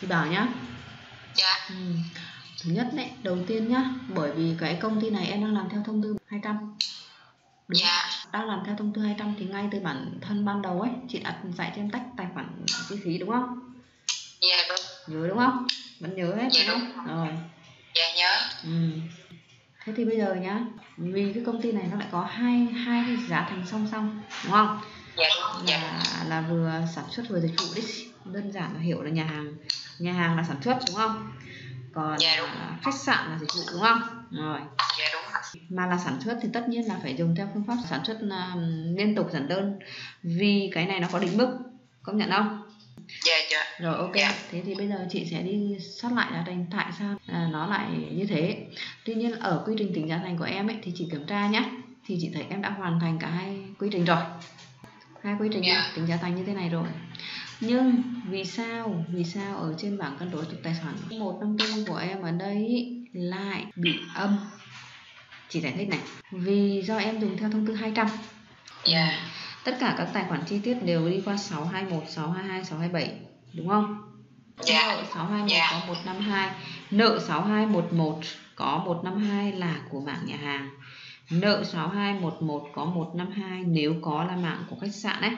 Chị Bảo nhá. Dạ. Thứ nhất đấy, đầu tiên nhá, bởi vì cái công ty này em đang làm theo thông tư 200. Đúng. Dạ. Đang làm theo thông tư 200 thì ngay từ bản thân ban đầu ấy, chị đã dạy cho em tách tài khoản chi phí đúng không? Dạ đúng. Nhớ đúng không? Vẫn nhớ hết. Dạ, đúng không? Rồi. Dạ nhớ. Thế thì bây giờ nhá, vì cái công ty này nó lại có hai cái giá thành song song, đúng không? Dạ đúng. Dạ. Là vừa sản xuất vừa dịch vụ đấy, đơn giản là hiểu là nhà hàng là sản xuất đúng không? Còn dạ, đúng. Khách sạn là dịch vụ đúng không? Rồi. Dạ đúng. Mà là sản xuất thì tất nhiên là phải dùng theo phương pháp sản xuất liên tục giản đơn, vì cái này nó có định mức, công nhận không? Dạ dạ. Rồi ok. Dạ. Thế thì bây giờ chị sẽ đi sót lại giá thành tại sao nó lại như thế. Tuy nhiên ở quy trình tính giá thành của em ấy thì chị kiểm tra nhé, thì chị thấy em đã hoàn thành cả hai quy trình rồi. Hai quy trình tính giá thành như thế này rồi. Nhưng vì sao ở trên bảng cân đối tài sản 154 của em ở đây lại bị âm? Chị giải thích này, vì do em dùng theo thông tư 200. Yeah. Tất cả các tài khoản chi tiết đều đi qua 621, 622, 627 đúng không? Yeah. Nợ 621 có 152, nợ 6211 có 152 là của mảng nhà hàng, nợ 6211 có 152 nếu có là mảng của khách sạn đấy,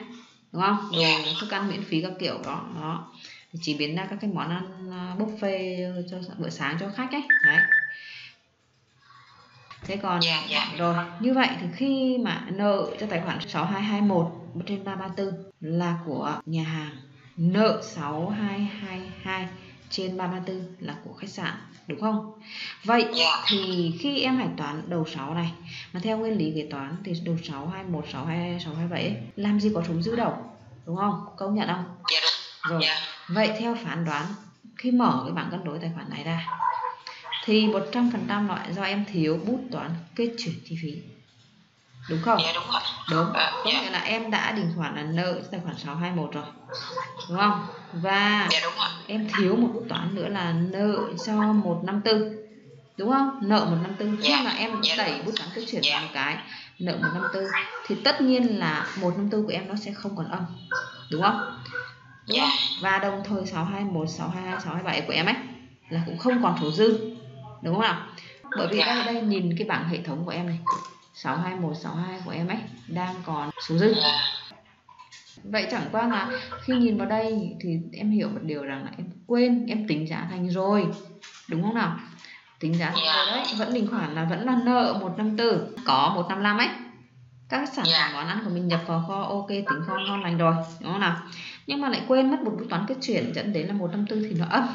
đúng không? Đồ thức ăn miễn phí các kiểu đó, đó. Thì chỉ biến ra các cái món ăn buffet cho bữa sáng cho khách ấy, đấy. Thế còn rồi, như vậy thì khi mà nợ cho tài khoản 6221 trên 334 là của nhà hàng, nợ 6222 trên 334 là của khách sạn, đúng không? Vậy thì khi em hạch toán đầu 6 này, mà theo nguyên lý kế toán thì đầu 621, 622, 627 làm gì có trống dư đầu, đúng không? Công nhận không? Rồi. Vậy theo phán đoán, khi mở cái bảng cân đối tài khoản này ra thì 100% loại do em thiếu bút toán kết chuyển chi phí, đúng không? Dạ, đúng rồi. Đúng. Có nghĩa là em đã định khoản là nợ tài khoản 621 rồi, đúng không? Và dạ, đúng rồi. Em thiếu một bút toán nữa là nợ cho 154, đúng không? Nợ 154 khi mà em đẩy bút toán kết chuyển vào một cái nợ 154 thì tất nhiên là 154 của em nó sẽ không còn âm, đúng không? Đúng không? Và đồng thời 621, 622, 627 của em ấy là cũng không còn số dư, đúng không nào? Bởi vì ở đây nhìn cái bảng hệ thống của em này, 621, 62 của em ấy đang còn số dư. Vậy chẳng qua là khi nhìn vào đây thì em hiểu một điều rằng là em quên em tính giá thành rồi, đúng không nào? Tính giá thành rồi đấy, vẫn định khoản là vẫn là nợ 154 có 155 ấy. Các sản phẩm món ăn của mình nhập vào kho ok, tính kho ngon lành rồi, đúng không nào? Nhưng mà lại quên mất một bút toán kết chuyển dẫn đến là 154 thì nó âm,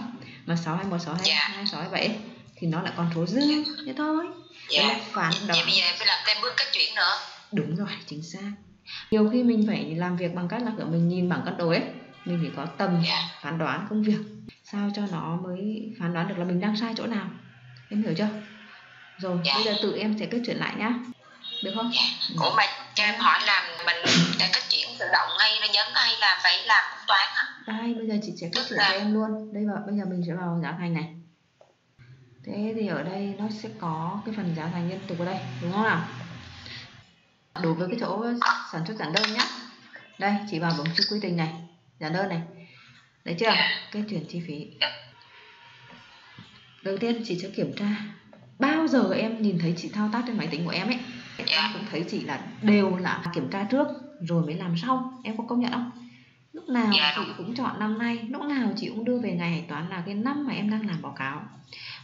mà 621, 622, 627 thì nó lại còn số dư thế thôi. Đấy là phán đoán. Vậy bây giờ phải làm thêm bước kết chuyển nữa. Đúng rồi, chính xác. Nhiều khi mình phải làm việc bằng cách là kiểu mình nhìn bảng cân đối ấy, mình phải có tầm phán đoán công việc sao cho nó mới phán đoán được là mình đang sai chỗ nào. Em hiểu chưa? Rồi, bây giờ tự em sẽ kết chuyển lại nhá, được không? Ủa mà cho em hỏi là mình đã kết chuyển tự động hay nó nhấn hay là phải làm tính toán? Đây, bây giờ chị sẽ kết chuyển cho em luôn. Đây và bây giờ mình sẽ vào giá thành này. Thế thì ở đây nó sẽ có cái phần giá thành liên tục ở đây, đúng không nào? Đối với cái chỗ sản xuất giản đơn nhá, đây chị vào bấm chữ quy trình này, giản đơn này, đấy chưa? Kết chuyển chi phí. Đầu tiên chị sẽ kiểm tra. Bao giờ em nhìn thấy chị thao tác trên máy tính của em ấy, em cũng thấy chị là đều là kiểm tra trước rồi mới làm sau, em có công nhận không? Lúc nào chị cũng chọn năm nay, lúc nào chị cũng đưa về ngày hạch toán là cái năm mà em đang làm báo cáo,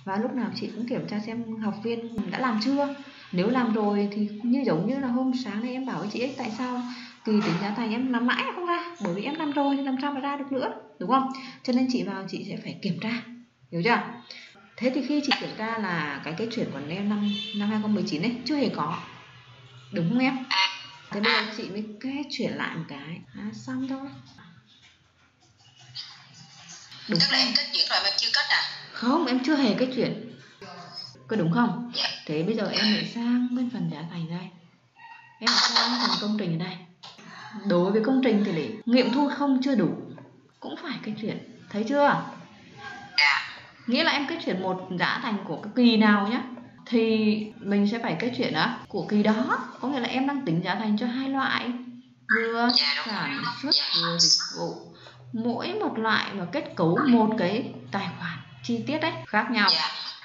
và lúc nào chị cũng kiểm tra xem học viên đã làm chưa, nếu làm rồi thì như giống như là hôm sáng nay em bảo với chị ấy, tại sao kỳ tính giá thành em làm mãi không ra, bởi vì em làm rồi thì làm sao mà ra được nữa, đúng không? Cho nên chị vào chị sẽ phải kiểm tra, hiểu chưa? Thế thì khi chị kiểm tra là cái chuyển của em năm 2019 ấy chưa hề có, đúng không em? Thế bây giờ chị mới kết chuyển lại một cái, xong thôi. Đúng. Tức là em kết chuyển rồi mà chưa kết à? Không, em chưa hề kết chuyển, có đúng không? Thế bây giờ em lại sang bên phần giá thành đây, em sang phần công trình ở đây. Đối với công trình thì để nghiệm thu không chưa đủ cũng phải kết chuyển, thấy chưa? Nghĩa là em kết chuyển một giá thành của cái kỳ nào nhá, thì mình sẽ phải kết chuyển đó của kỳ đó. Có nghĩa là em đang tính giá thành cho hai loại, vừa sản xuất vừa dịch vụ, mỗi một loại và kết cấu một cái tài khoản chi tiết đấy khác nhau.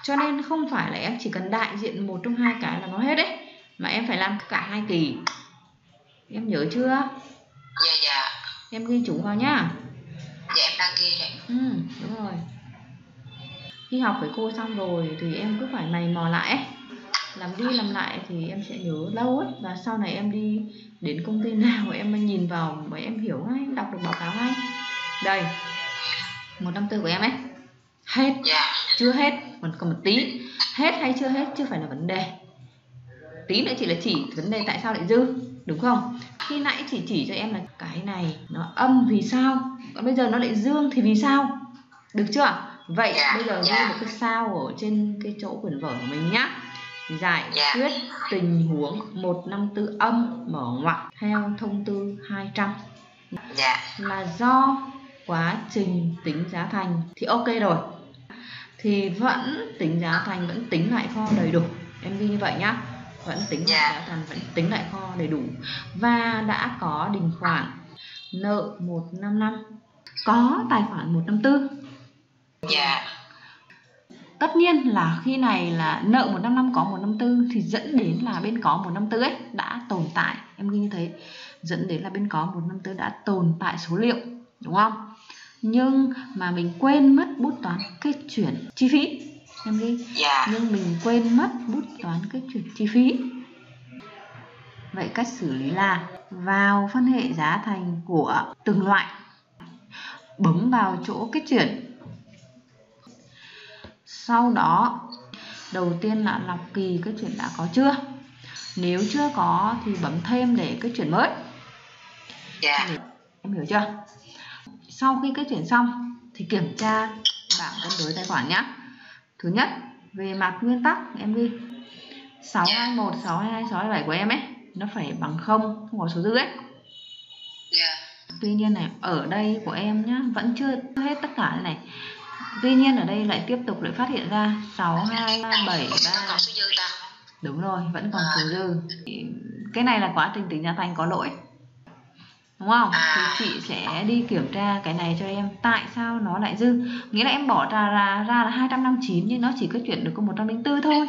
Cho nên không phải là em chỉ cần đại diện một trong hai cái là nó hết đấy, mà em phải làm cả hai kỳ. Em nhớ chưa? Dạ. Em ghi chúng vào nhá. Dạ em đang ghi đấy. Đúng rồi. Khi học với cô xong rồi thì em cứ phải mày mò lại ấy. Làm đi làm lại thì em sẽ nhớ lâu ấy. Và sau này em đi đến công ty nào em nhìn vào và em hiểu ngay, em đọc được báo cáo ngay. Đây, 154 của em ấy. Hết, chưa hết, còn một tí. Hết hay chưa hết chưa phải là vấn đề. Tí nữa chỉ là chỉ vấn đề tại sao lại dư, đúng không? Khi nãy chỉ cho em là cái này nó âm vì sao, còn bây giờ nó lại dương thì vì sao, được chưa? Vậy bây giờ ghi một cái sao ở trên cái chỗ quyển vở của mình nhá. Giải quyết tình huống 154 âm mở ngoặc theo thông tư 200 là do quá trình tính giá thành thì ok rồi, thì vẫn tính giá thành, vẫn tính lại kho đầy đủ. Em ghi như vậy nhá, vẫn tính giá thành, vẫn tính lại kho đầy đủ. Và đã có đình khoản nợ 155, có tài khoản 154. Tất nhiên là khi này là nợ 155 có 154 thì dẫn đến là bên có 154 ấy đã tồn tại. Em ghi như thế, dẫn đến là bên có 154 đã tồn tại số liệu, đúng không? Nhưng mà mình quên mất bút toán kết chuyển chi phí. Em ghi nhưng mình quên mất bút toán kết chuyển chi phí. Vậy cách xử lý là vào phân hệ giá thành của từng loại, bấm vào chỗ kết chuyển. Sau đó, đầu tiên là lọc kỳ kết chuyển đã có chưa. Nếu chưa có thì bấm thêm để kết chuyển mới. Em hiểu chưa? Sau khi kết chuyển xong thì kiểm tra bảng cân đối tài khoản nhé. Thứ nhất, về mặt nguyên tắc em ghi 621, 622, 627 của em ấy nó phải bằng 0, không có số dư ấy. Tuy nhiên này, ở đây của em nhá, vẫn chưa hết tất cả này. Tuy nhiên ở đây lại tiếp tục lại phát hiện ra 6273. Đúng rồi, vẫn còn số dư. Cái này là quá trình tính giá thành có lỗi, đúng không? Thì chị sẽ đi kiểm tra cái này cho em. Tại sao nó lại dư? Nghĩa là em bỏ ra là 259 nhưng nó chỉ kết chuyển được có 104 thôi,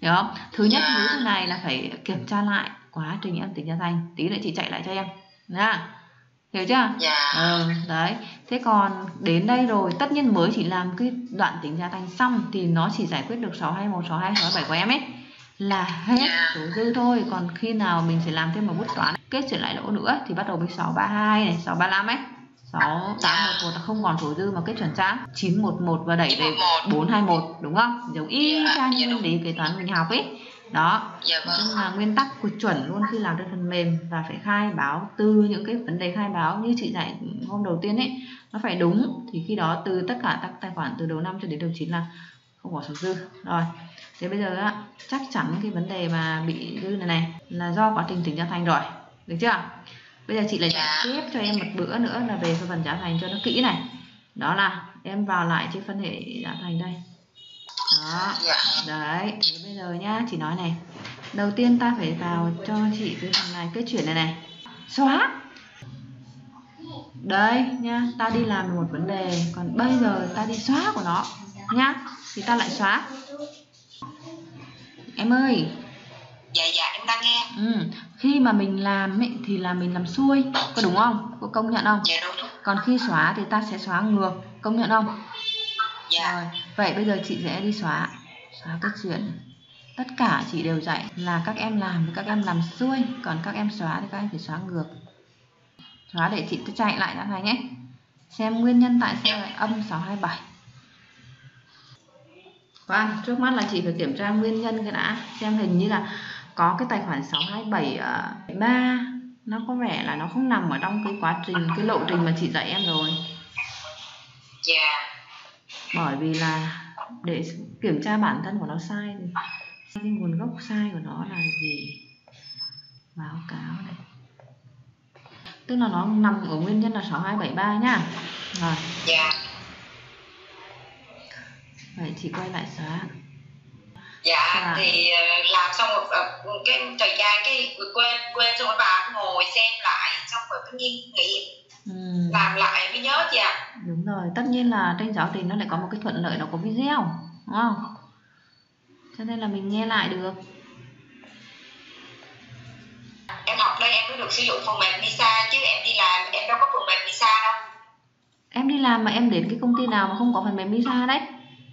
hiểu không? Thứ nhất, thứ này là phải kiểm tra lại quá trình em tính giá thành. Tí nữa chị chạy lại cho em nha. Hiểu chưa? Đấy. Thế còn đến đây rồi, tất nhiên mới chỉ làm cái đoạn tính giá thành xong thì nó chỉ giải quyết được 621, 62, 67 của em ấy là hết số dư thôi. Còn khi nào mình sẽ làm thêm một bút toán kết chuyển lại lỗ nữa thì bắt đầu với 632 này, 635 ấy, 6811 là không còn số dư mà kết chuyển sang 911 và đẩy về 421, đúng không? Giống y chang như lý kế toán mình học ấy. Đó, nhưng mà nguyên tắc của chuẩn luôn khi làm trên phần mềm và phải khai báo từ những cái vấn đề khai báo như chị dạy hôm đầu tiên ấy, nó phải đúng. Thì khi đó từ tất cả các tài khoản từ đầu năm cho đến đầu 9 là không có số dư rồi. Thế bây giờ á, chắc chắn cái vấn đề mà bị dư này là do quá trình tính giá thành rồi, được chưa? Bây giờ chị lại giải tiếp cho em một bữa nữa là về phần giá thành cho nó kỹ này. Đó là em vào lại trên phân hệ giá thành đây. Đó, đấy, thế bây giờ nhá, chị nói này. Đầu tiên ta phải vào cho chị cái thằng này, cái chuyển này này. Xóa. Đấy nhá, ta đi làm một vấn đề, còn bây giờ ta đi xóa của nó nhá. Thì ta lại xóa. Em ơi. Dạ, em đang nghe. Khi mà mình làm ấy, thì là mình làm xuôi, có đúng không? Có công nhận không? Dạ đúng. Còn khi xóa thì ta sẽ xóa ngược, công nhận không? Rồi, vậy bây giờ chị sẽ đi xóa cái chuyện. Tất cả chị đều dạy là các em làm thì các em làm xuôi, còn các em xóa thì các em phải xóa ngược. Xóa để chị chạy lại đã thành ấy. Xem nguyên nhân tại sao lại âm 627. Vâng, trước mắt là chị phải kiểm tra nguyên nhân cái đã. Xem hình như là có cái tài khoản 6273 nó có vẻ là nó không nằm ở trong cái quá trình, cái lộ trình mà chị dạy em rồi. Bởi vì là để kiểm tra bản thân của nó sai thì cái nguồn gốc sai của nó là gì? Báo cáo này. Tức là nó nằm ở nguyên nhân là 6273 nhá. Rồi. Vậy chị quay lại xóa. Thì làm xong một cái thời gian cái quên xong rồi bà ngồi xem lại xong rồi cứ nghiên nghiệm làm lại mới nhớ chị ạ. Đúng rồi, tất nhiên là tranh giáo thì nó lại có một cái thuận lợi đó có video, đúng không? Cho nên là mình nghe lại được. Em học đây em mới được sử dụng phần mềm MISA, chứ em đi làm em đâu có phần mềm MISA đâu. Em đi làm mà em đến cái công ty nào mà không có phần mềm MISA đấy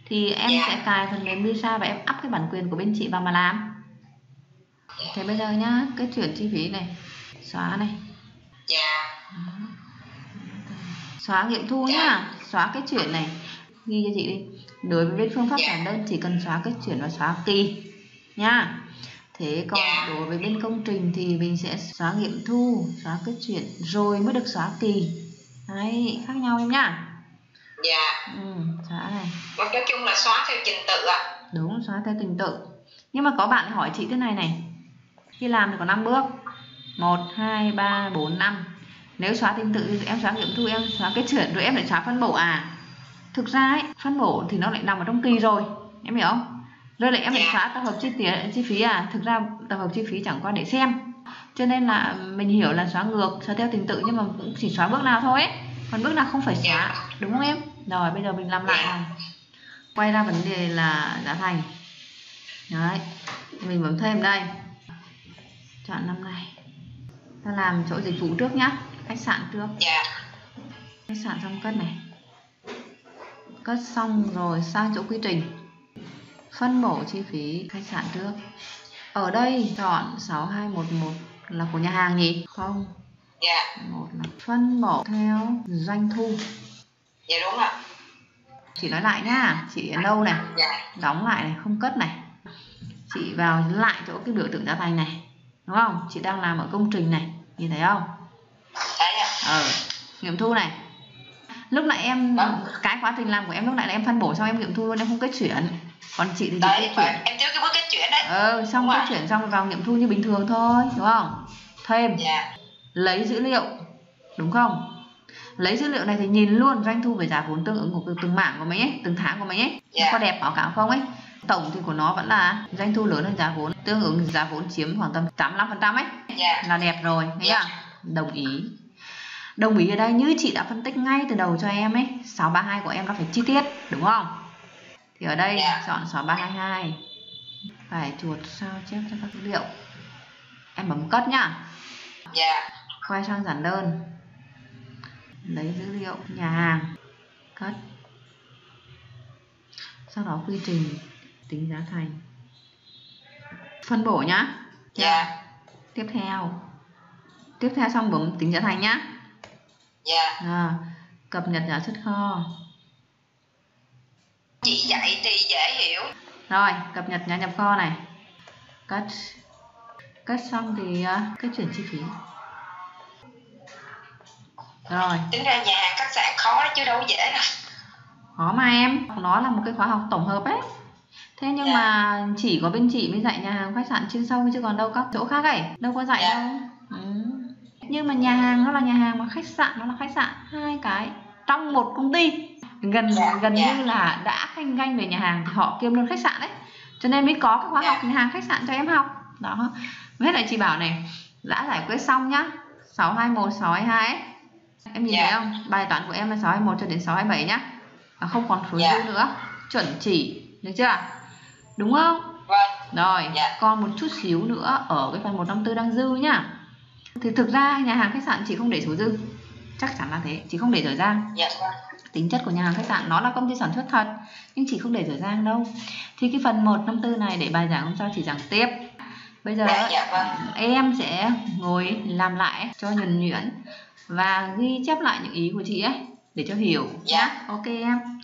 thì em sẽ cài phần mềm MISA và em up cái bản quyền của bên chị vào mà làm. Thế bây giờ nhá, cái chuyển chi phí này, xóa này. Xóa nghiệm thu nhá, xóa cái chuyển này, ghi cho chị đi. Đối với bên phương pháp giản đơn chỉ cần xóa cái chuyển và xóa kỳ nhá. Thế còn đối với bên công trình thì mình sẽ xóa nghiệm thu, xóa cái chuyển rồi mới được xóa kỳ. Đấy, khác nhau em nhá. Xóa này. Nói chung là xóa theo trình tự ạ. Đúng, xóa theo trình tự. Nhưng mà có bạn hỏi chị thế này này. Khi làm thì có 5 bước. 1 2 3 4 5. Nếu xóa trình tự thì em xóa nghiệm thu, em xóa cái chuyển rồi em lại xóa phân bổ à? Thực ra ấy, phân bổ thì nó lại nằm ở trong kỳ rồi, em hiểu không? Rồi lại em lại xóa tập hợp chi phí à? Thực ra tập hợp chi phí chẳng qua để xem. Cho nên là mình hiểu là xóa ngược, xóa theo trình tự nhưng mà cũng chỉ xóa bước nào thôi ấy. Còn bước nào không phải xóa, đúng không em? Rồi bây giờ mình làm lại này. Quay ra vấn đề là giá thành. Đấy, mình bấm thêm đây. Chọn năm này. Ta làm chỗ dịch vụ trước nhá, khách sạn trước. Khách sạn xong cất này. Cất xong rồi sang chỗ quy trình. Phân bổ chi phí khách sạn trước. Ở đây chọn 6211 là của nhà hàng nhỉ? Không. Một là phân bổ theo doanh thu. Đúng ạ. Chị nói lại nhá, chị ấn đâu này, đóng lại này, không cất này. Chị vào lại chỗ cái biểu tượng giá thành này, đúng không? Chị đang làm ở công trình này, nhìn thấy không? Nghiệm thu này. Lúc nãy em cái quá trình làm của em lúc nãy là em phân bổ xong em nghiệm thu luôn, em không kết chuyển. Còn chị thì đấy, chị kết chuyển. Em trước cái bước kết chuyển đấy. Xong kết chuyển xong vào nghiệm thu như bình thường thôi, đúng không? Thêm. Lấy dữ liệu, đúng không? Lấy dữ liệu này thì nhìn luôn doanh thu với giá vốn tương ứng của từng mảng của mình ấy, từng tháng của mình ấy, có đẹp báo cáo không ấy. Tổng thì của nó vẫn là doanh thu lớn hơn giá vốn, tương ứng giá vốn chiếm khoảng tầm 85% ấy, là đẹp rồi, thấy chưa? Đồng ý. Đồng ý ở đây như chị đã phân tích ngay từ đầu cho em ấy, 632 của em nó phải chi tiết, đúng không? Thì ở đây chọn 6322, phải chuột sao chép cho các dữ liệu. Em bấm cất nhá. Quay sang giản đơn. Lấy dữ liệu nhà hàng, cất. Sau đó quy trình tính giá thành. Phân bổ nhá. Tiếp theo. Tiếp theo xong bấm tính giá thành nhá. Cập nhật giá xuất kho. Chị dạy thì dễ hiểu. Rồi, cập nhật giá nhập kho này. Cất. Cất xong thì cái chuyển chi phí. Rồi. Tính ra nhà hàng khách sạn khó chứ đâu dễ đâu. Khó mà em, nó là một cái khóa học tổng hợp ấy. Thế nhưng mà chỉ có bên chị mới dạy nhà hàng khách sạn chuyên sâu, chứ còn đâu các chỗ khác ấy đâu có dạy đâu. Nhưng mà nhà hàng nó là nhà hàng, mà khách sạn nó là khách sạn, hai cái trong một công ty. Gần như là đã canh ganh về nhà hàng thì họ kiêm luôn khách sạn đấy. Cho nên mới có cái khóa học nhà hàng khách sạn cho em học. Đó. Với lại chị bảo này, đã giải quyết xong nhá. 621, 622 ấy. Em nhìn thấy không? Bài toán của em là 621 cho đến 627 nhá. Không còn số dư nữa, chuẩn chỉ, được chưa? Đúng không? Rồi, còn một chút xíu nữa ở cái phần 154 đang dư nhá. Thì thực ra nhà hàng khách sạn chị không để số dư, chắc chắn là thế, chị không để rời rang. Tính chất của nhà hàng khách sạn nó là công ty sản xuất thật, nhưng chị không để rời rang đâu. Thì cái phần 154 này để bài giảng hôm sau chị giảng tiếp. Bây giờ em sẽ ngồi làm lại cho nhuần nhuyễn và ghi chép lại những ý của chị ấy để cho hiểu nhá. Ok em.